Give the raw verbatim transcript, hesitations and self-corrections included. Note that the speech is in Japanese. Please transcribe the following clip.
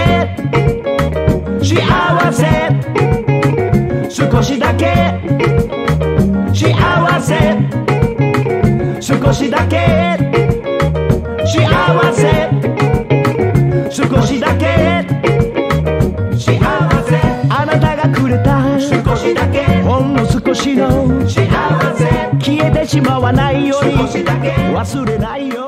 け幸せ少しだけ幸せ少しだけ幸せ少しだけ幸せあなたがくれた少しだけほんの少しの幸せ消えてしまわないように忘れないよ